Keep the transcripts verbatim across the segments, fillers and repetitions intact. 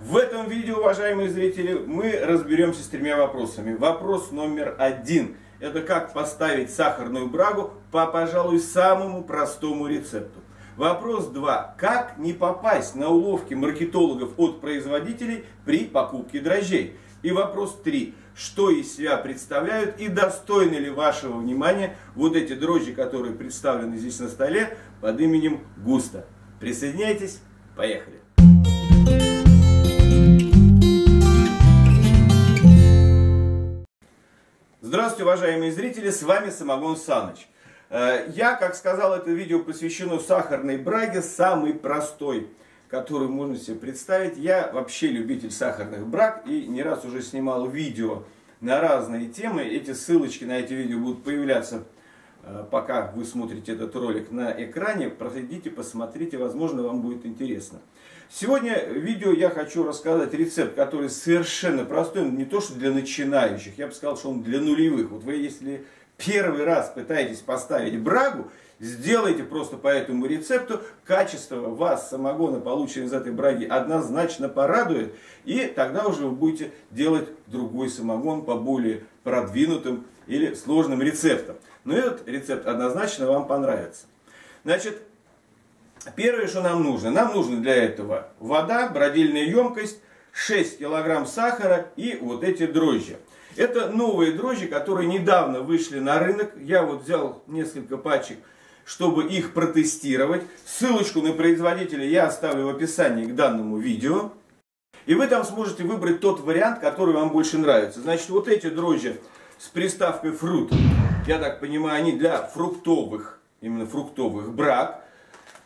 В этом видео, уважаемые зрители, мы разберемся с тремя вопросами. Вопрос номер один. Это как поставить сахарную брагу по, пожалуй, самому простому рецепту. Вопрос два. Как не попасть на уловки маркетологов от производителей при покупке дрожжей? И вопрос три. Что из себя представляют и достойны ли вашего внимания вот эти дрожжи, которые представлены здесь на столе под именем Густо? Присоединяйтесь, поехали! Здравствуйте, уважаемые зрители, с вами Самогон Саныч. Я, как сказал, это видео посвящено сахарной браге, самой простой, которую можно себе представить. Я вообще любитель сахарных браг и не раз уже снимал видео на разные темы. Эти ссылочки на эти видео будут появляться, пока вы смотрите этот ролик, на экране. Проходите, посмотрите, возможно, вам будет интересно. Сегодня в видео я хочу рассказать рецепт, который совершенно простой, не то что для начинающих, я бы сказал, что он для нулевых. Вот вы, если первый раз пытаетесь поставить брагу, сделайте просто по этому рецепту. Качество вас, самогона, полученного из этой браги, однозначно порадует. И тогда уже вы будете делать другой самогон по более продвинутым или сложным рецептам. Но этот рецепт однозначно вам понравится. Значит, первое, что нам нужно. Нам нужно для этого вода, бродильная емкость, шесть килограмм сахара и вот эти дрожжи. Это новые дрожжи, которые недавно вышли на рынок. Я вот взял несколько пачек, чтобы их протестировать. Ссылочку на производителя я оставлю в описании к данному видео. И вы там сможете выбрать тот вариант, который вам больше нравится. Значит, вот эти дрожжи с приставкой «фрут», я так понимаю, они для фруктовых, именно фруктовых браг.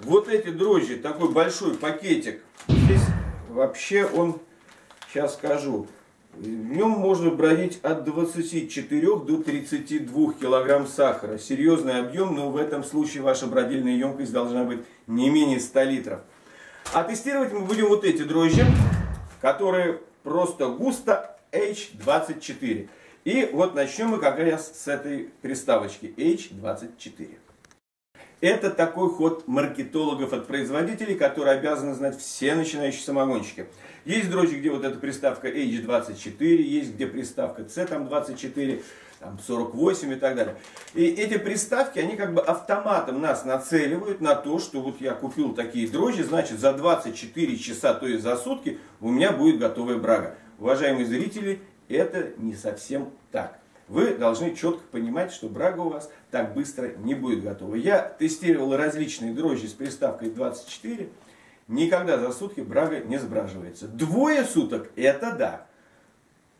Вот эти дрожжи, такой большой пакетик. Здесь вообще он, сейчас скажу, в нем можно бродить от двадцати четырёх до тридцати двух килограмм сахара. Серьезный объем, но в этом случае ваша бродильная емкость должна быть не менее ста литров. А тестировать мы будем вот эти дрожжи, которые просто Gusto эйч двадцать четыре. И вот начнем мы как раз с этой приставочки эйч двадцать четыре. Это такой ход маркетологов от производителей, которые обязаны знать все начинающие самогонщики. Есть дрожжи, где вот эта приставка эйч двадцать четыре, есть где приставка си, там двадцать четыре, там сорок восемь и так далее. И эти приставки, они как бы автоматом нас нацеливают на то, что вот я купил такие дрожжи, значит за двадцать четыре часа, то есть за сутки, у меня будет готовая брага. Уважаемые зрители, это не совсем так. Вы должны четко понимать, что брага у вас так быстро не будет готова. Я тестировал различные дрожжи с приставкой двадцать четыре. Никогда за сутки брага не сбраживается. Двое суток – это да.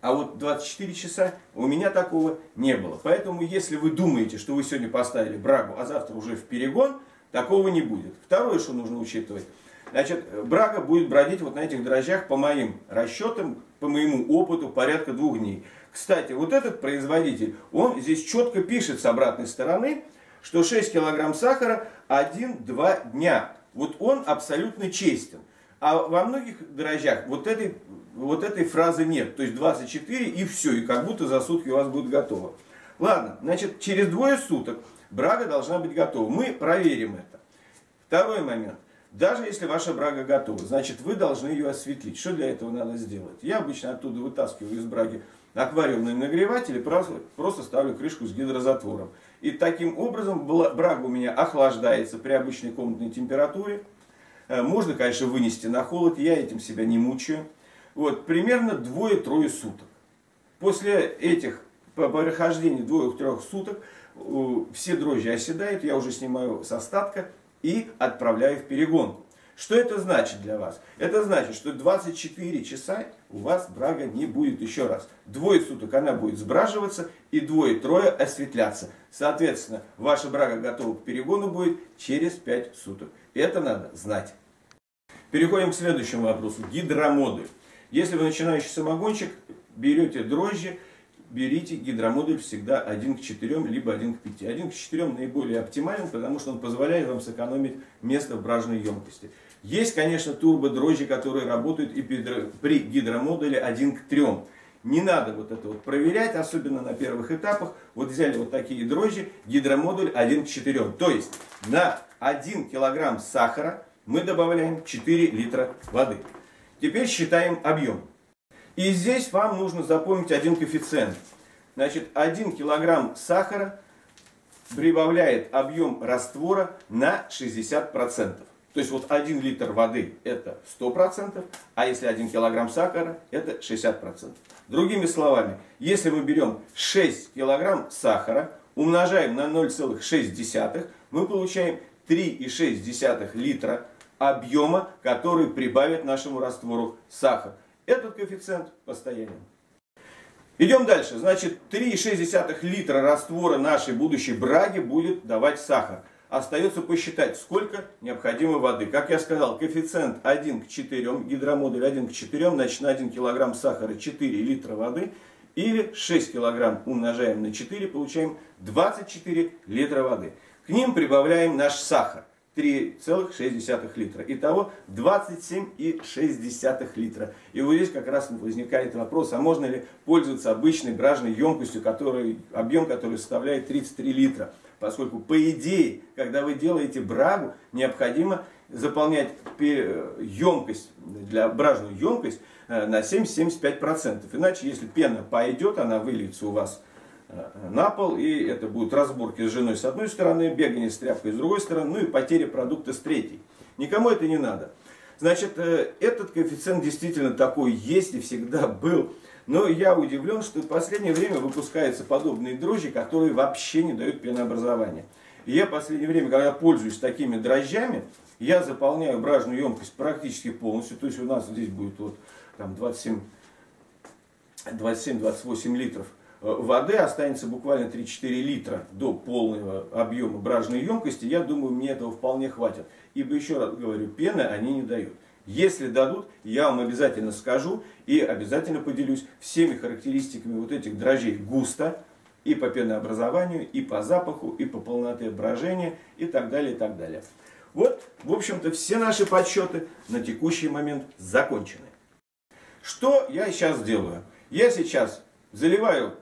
А вот двадцать четыре часа у меня такого не было. Поэтому, если вы думаете, что вы сегодня поставили брагу, а завтра уже в перегон, такого не будет. Второе, что нужно учитывать. Значит, брага будет бродить вот на этих дрожжах, по моим расчетам, по моему опыту, порядка двух дней. Кстати, вот этот производитель, он здесь четко пишет с обратной стороны, что шесть килограмм сахара один-два дня. Вот он абсолютно честен. А во многих дрожжах вот этой, вот этой фразы нет. То есть двадцать четыре и все, и как будто за сутки у вас будет готово. Ладно, значит, через двое суток брага должна быть готова. Мы проверим это. Второй момент. Даже если ваша брага готова, значит, вы должны ее осветлить. Что для этого надо сделать? Я обычно оттуда вытаскиваю из браги аквариумный нагреватель и просто, просто ставлю крышку с гидрозатвором. И таким образом брага у меня охлаждается при обычной комнатной температуре. Можно, конечно, вынести на холод, я этим себя не мучаю. Вот, примерно двое-трое суток. После этих, по прохождении двух-трех суток, все дрожжи оседают, я уже снимаю с остатка и отправляю в перегонку. Что это значит для вас? Это значит, что двадцать четыре часа у вас брага не будет еще раз. Двое суток она будет сбраживаться и двое-трое осветляться. Соответственно, ваша брага готова к перегону будет через пять суток. Это надо знать. Переходим к следующему вопросу. Гидромодуль. Если вы начинающий самогонщик, берете дрожжи, берите гидромодуль всегда один к четырем, либо один к пяти. один к четырем наиболее оптимален, потому что он позволяет вам сэкономить место в бражной емкости. Есть, конечно, турбодрожжи, которые работают и при гидромодуле один к трем. Не надо вот это вот проверять, особенно на первых этапах. Вот взяли вот такие дрожжи, гидромодуль один к четырем. То есть на один килограмм сахара мы добавляем четыре литра воды. Теперь считаем объем. И здесь вам нужно запомнить один коэффициент. Значит, один килограмм сахара прибавляет объем раствора на шестьдесят процентов. То есть вот один литр воды это сто процентов, а если один килограмм сахара это шестьдесят процентов. Другими словами, если мы берем шесть килограмм сахара, умножаем на ноль целых шесть десятых, мы получаем три целых шесть десятых литра объема, который прибавит нашему раствору сахар. Этот коэффициент постоянен. Идем дальше. Значит, три целых шесть десятых литра раствора нашей будущей браги будет давать сахар. Остается посчитать, сколько необходимо воды. Как я сказал, коэффициент один к четырем, гидромодуль один к четырем, значит на один килограмм сахара четыре литра воды. Или шесть килограмм умножаем на четыре, получаем двадцать четыре литра воды. К ним прибавляем наш сахар. три целых шесть десятых литра. Итого двадцать семь целых шесть десятых литра. И вот здесь как раз возникает вопрос, а можно ли пользоваться обычной бражной емкостью, который, объем которой составляет тридцать три литра. Поскольку по идее, когда вы делаете брагу, необходимо заполнять емкость, для бражную емкость на семьдесят — семьдесят пять процентов. Иначе, если пена пойдет, она выльется у вас на пол, и это будут разборки с женой с одной стороны, бегание с тряпкой с другой стороны, ну и потеря продукта с третьей. Никому это не надо. Значит, этот коэффициент действительно такой есть и всегда был. Но я удивлен, что в последнее время выпускаются подобные дрожжи, которые вообще не дают пенообразования. И я в последнее время, когда пользуюсь такими дрожжами, я заполняю бражную емкость практически полностью. То есть у нас здесь будет вот там двадцать семь — двадцать восемь литров. Воды, останется буквально три-четыре литра до полного объема бражной емкости. Я думаю, мне этого вполне хватит. Ибо, еще раз говорю, пены они не дают. Если дадут, я вам обязательно скажу и обязательно поделюсь всеми характеристиками вот этих дрожжей густо. И по пенообразованию, и по запаху, и по полноте брожения, и так далее, и так далее. Вот, в общем-то, все наши подсчеты на текущий момент закончены. Что я сейчас делаю? Я сейчас заливаю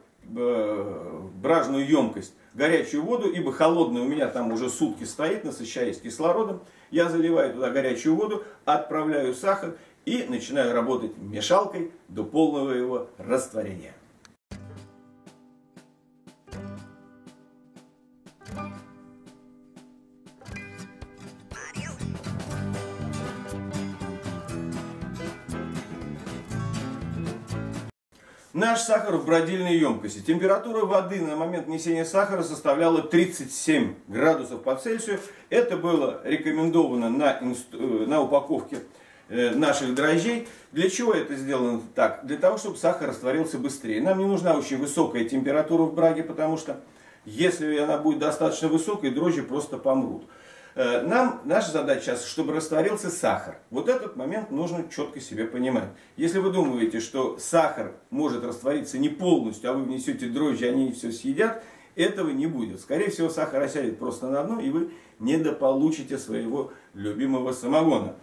бражную емкость горячую воду, ибо холодная у меня там уже сутки стоит, насыщаясь кислородом. Я заливаю туда горячую воду, отправляю сахар и начинаю работать мешалкой до полного его растворения. Наш сахар в бродильной емкости. Температура воды на момент внесения сахара составляла тридцать семь градусов по Цельсию. Это было рекомендовано на, инст... на упаковке наших дрожжей. Для чего это сделано так? Для того, чтобы сахар растворился быстрее. Нам не нужна очень высокая температура в браге, потому что если она будет достаточно высокой, дрожжи просто помрут. Нам, наша задача сейчас, чтобы растворился сахар. Вот этот момент нужно четко себе понимать. Если вы думаете, что сахар может раствориться не полностью, а вы внесете дрожжи, они все съедят, этого не будет. Скорее всего, сахар осядет просто на дно, и вы недополучите своего любимого самогона.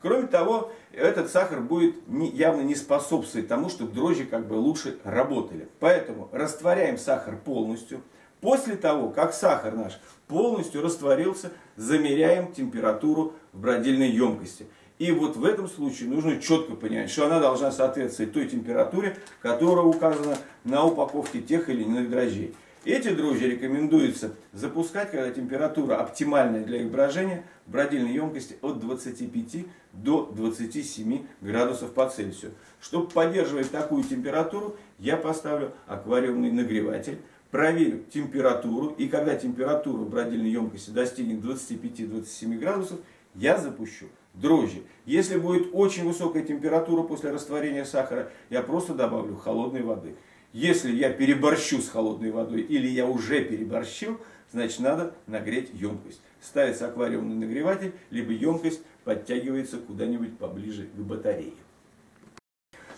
Кроме того, этот сахар будет явно не способствовать тому, чтобы дрожжи как бы лучше работали. Поэтому растворяем сахар полностью. После того, как сахар наш полностью растворился, замеряем температуру в бродильной емкости. И вот в этом случае нужно четко понять, что она должна соответствовать той температуре, которая указана на упаковке тех или иных дрожжей. Эти дрожжи рекомендуется запускать, когда температура оптимальная для их брожения в бродильной емкости от двадцати пяти до двадцати семи градусов по Цельсию. Чтобы поддерживать такую температуру, я поставлю аквариумный нагреватель. Проверю температуру, и когда температура в бродильной емкости достигнет двадцати пяти — двадцати семи градусов, я запущу дрожжи. Если будет очень высокая температура после растворения сахара, я просто добавлю холодной воды. Если я переборщу с холодной водой или я уже переборщил, значит надо нагреть емкость. Ставится аквариумный нагреватель, либо емкость подтягивается куда-нибудь поближе к батарее.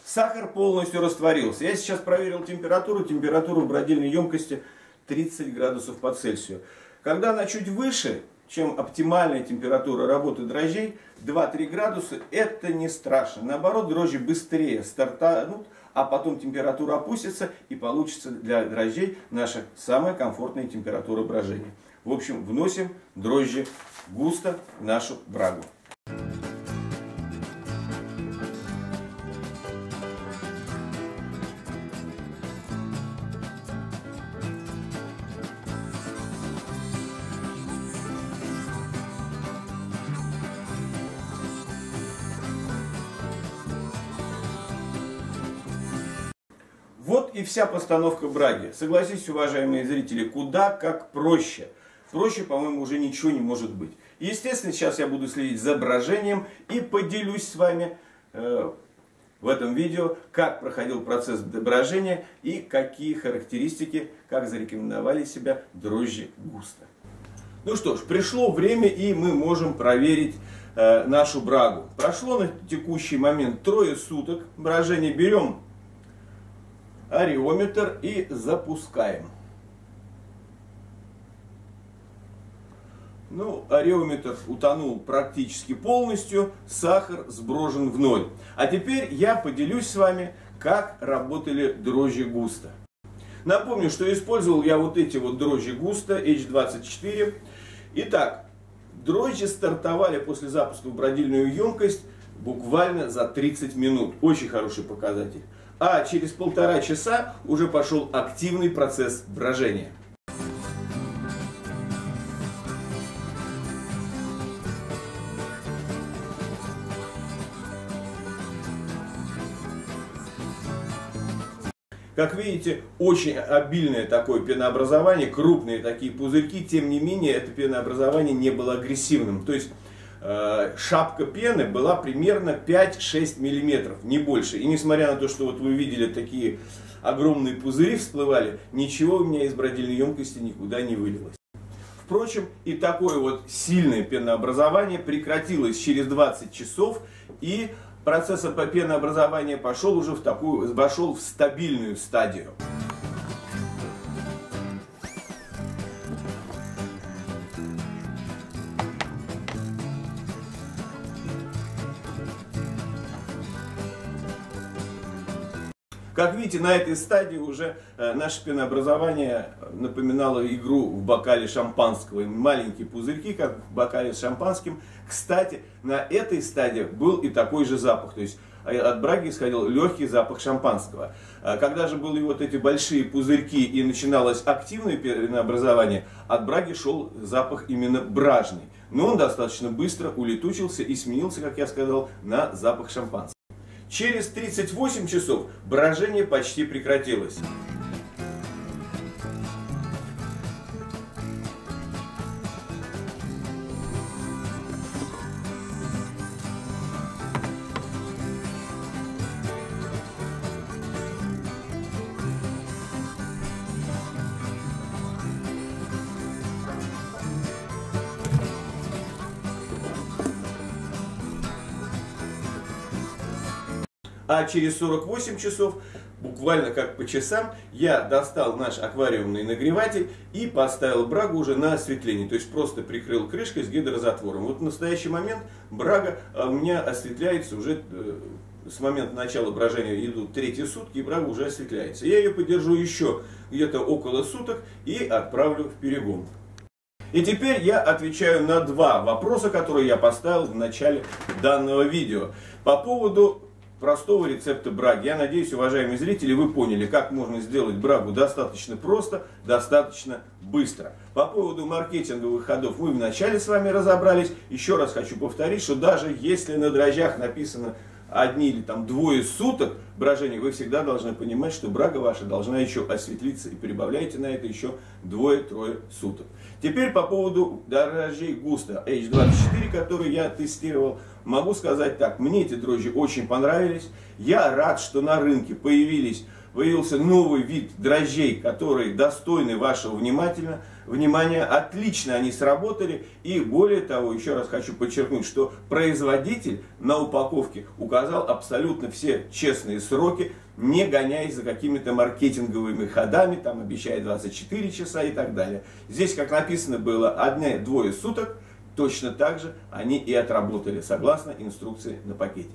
Сахар полностью растворился. Я сейчас проверил температуру. Температура в бродильной емкости тридцать градусов по Цельсию. Когда она чуть выше, чем оптимальная температура работы дрожжей, два-три градуса, это не страшно. Наоборот, дрожжи быстрее стартанут, а потом температура опустится, и получится для дрожжей наша самая комфортная температура брожения. В общем, вносим дрожжи густо в нашу брагу. Вот и вся постановка браги. Согласитесь, уважаемые зрители, куда как проще. Проще, по-моему, уже ничего не может быть. Естественно, сейчас я буду следить за брожением и поделюсь с вами э, в этом видео, как проходил процесс брожения и какие характеристики, как зарекомендовали себя дрожжи Густо. Ну что ж, пришло время, и мы можем проверить э, нашу брагу. Прошло на текущий момент трое суток брожения. Берем ареометр и запускаем. Ну, ареометр утонул практически полностью, сахар сброжен в ноль. А теперь я поделюсь с вами, как работали дрожжи Густо. Напомню, что использовал я вот эти вот дрожжи Густо эйч двадцать четыре. Итак, дрожжи стартовали после запуска в бродильную емкость буквально за тридцать минут. Очень хороший показатель. А через полтора часа уже пошел активный процесс брожения. Как видите, очень обильное такое пенообразование, крупные такие пузырьки, тем не менее, это пенообразование не было агрессивным. То есть, э, шапка пены была примерно пять-шесть миллиметров, не больше. И несмотря на то, что вот вы видели такие огромные пузыри всплывали, ничего у меня из бродильной емкости никуда не вылилось. Впрочем, и такое вот сильное пенообразование прекратилось через двадцать часов, и процесс пенообразования пошел уже в такую, вошел в стабильную стадию. Как видите, на этой стадии уже наше пенообразование напоминало игру в бокале шампанского. Маленькие пузырьки, как в бокале с шампанским. Кстати, на этой стадии был и такой же запах. То есть от браги исходил легкий запах шампанского. Когда же были вот эти большие пузырьки и начиналось активное пенообразование, от браги шел запах именно бражный. Но он достаточно быстро улетучился и сменился, как я сказал, на запах шампанского. Через тридцать восемь часов брожение почти прекратилось. А через сорок восемь часов, буквально как по часам, я достал наш аквариумный нагреватель и поставил брагу уже на осветление. То есть просто прикрыл крышкой с гидрозатвором. Вот в настоящий момент брага у меня осветляется уже, с момента начала брожения идут третьи сутки, и брага уже осветляется. Я ее подержу еще где-то около суток и отправлю в перегон. И теперь я отвечаю на два вопроса, которые я поставил в начале данного видео. По поводу простого рецепта браги. Я надеюсь, уважаемые зрители, вы поняли, как можно сделать брагу достаточно просто, достаточно быстро. По поводу маркетинговых ходов мы вначале с вами разобрались. Еще раз хочу повторить, что даже если на дрожжах написано одни или там двое суток брожения, вы всегда должны понимать, что брага ваша должна еще осветлиться, и прибавляйте на это еще двое-трое суток. Теперь по поводу дрожжей Густо эйч двадцать четыре, которые я тестировал, могу сказать так, мне эти дрожжи очень понравились. Я рад, что на рынке появились, появился новый вид дрожжей, которые достойны вашего внимательно, внимания. Отлично они сработали. И более того, еще раз хочу подчеркнуть, что производитель на упаковке указал абсолютно все честные сроки, не гоняясь за какими-то маркетинговыми ходами, там обещая двадцать четыре часа и так далее. Здесь, как написано было, одно-двое суток. Точно так же они и отработали, согласно инструкции на пакете.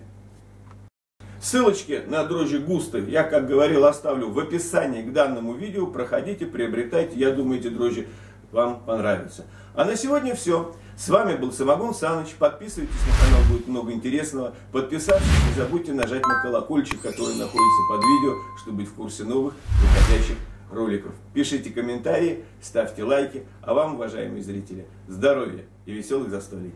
Ссылочки на дрожжи Густо я, как говорил, оставлю в описании к данному видео. Проходите, приобретайте. Я думаю, эти дрожжи вам понравятся. А на сегодня все. С вами был Самогон Саныч. Подписывайтесь на канал, будет много интересного. Подписаться не забудьте нажать на колокольчик, который находится под видео, чтобы быть в курсе новых выходящих роликов. Пишите комментарии, ставьте лайки. А вам, уважаемые зрители, здоровья и веселых застолий!